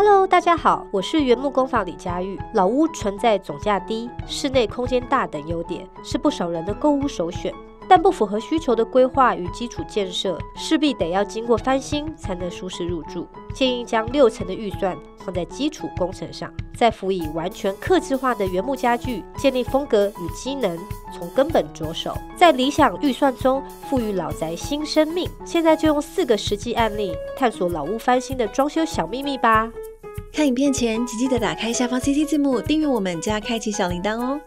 Hello， 大家好，我是原木工坊李佳玉。老屋存在总价低、室内空间大等优点，是不少人的购屋首选。但不符合需求的规划与基础建设，势必得要经过翻新才能舒适入住。建议将6成的预算放在基础工程上，再辅以完全客制化的原木家具，建立风格与机能，从根本着手，在理想预算中赋予老宅新生命。现在就用4个实际案例，探索老屋翻新的装修小秘密吧。看影片前，请记得打开下方 CC 字幕，订阅我们加开启小铃铛哦。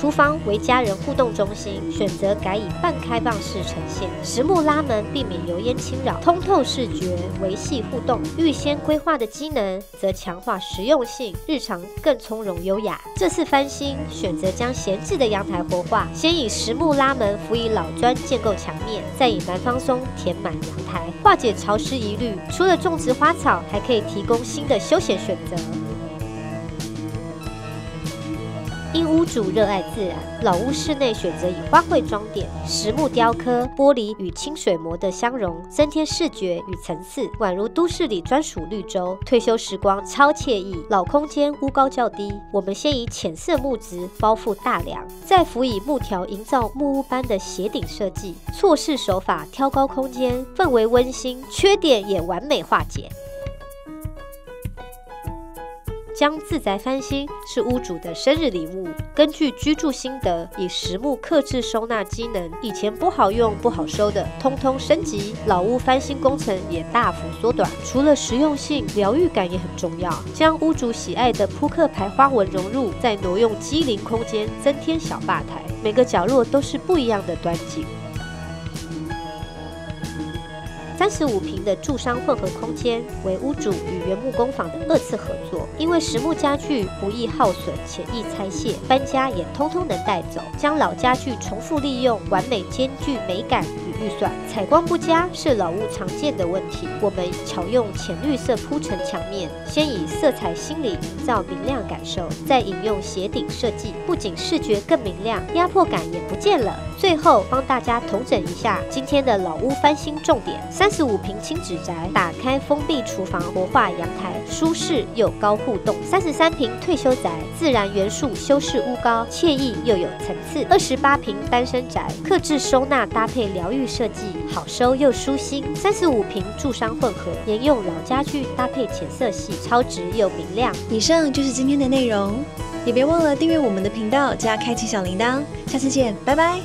厨房为家人互动中心，选择改以半开放式呈现，实木拉门避免油烟侵扰，通透视觉维系互动。预先规划的机能则强化实用性，日常更从容优雅。这次翻新选择将闲置的阳台活化，先以实木拉门辅以老砖建构墙面，再以南方松填满阳台，化解潮湿疑虑。除了种植花草，还可以提供新的休闲选择。 因屋主热爱自然，老屋室内选择以花卉装点、实木雕刻、玻璃与清水膜的相融，增添视觉与层次，宛如都市里专属绿洲。退休时光超惬意，老空间屋高较低，我们先以浅色木质包覆大梁，再辅以木条营造木屋般的斜顶设计，错视手法挑高空间，氛围温馨，缺点也完美化解。 将自宅翻新是屋主的生日礼物。根据居住心得，以实木客制收纳机能，以前不好用、不好收的，通通升级。老屋翻新工程也大幅缩短。除了实用性，疗愈感也很重要。将屋主喜爱的扑克牌花纹融入，再挪用机灵空间，增添小吧台，每个角落都是不一样的端景。 35平的住商混合空间为屋主与原木工坊的2次合作，因为实木家具不易耗损且易拆卸，搬家也通通能带走，将老家具重复利用，完美兼具美感与预算。采光不佳是老屋常见的问题，我们巧用浅绿色铺成墙面，先以色彩心理营造明亮感受，再引用斜顶设计，不仅视觉更明亮，压迫感也不见了。最后帮大家统整一下今天的老屋翻新重点。35平亲子宅，打开封闭厨房，活化阳台，舒适又高互动。33平退休宅，自然元素修饰屋高，惬意又有层次。28平单身宅，客制收纳搭配疗愈设计，好收又舒心。35平住商混合，沿用老家具搭配浅色系，超值又明亮。以上就是今天的内容，也别忘了订阅我们的频道加开启小铃铛，下次见，拜拜。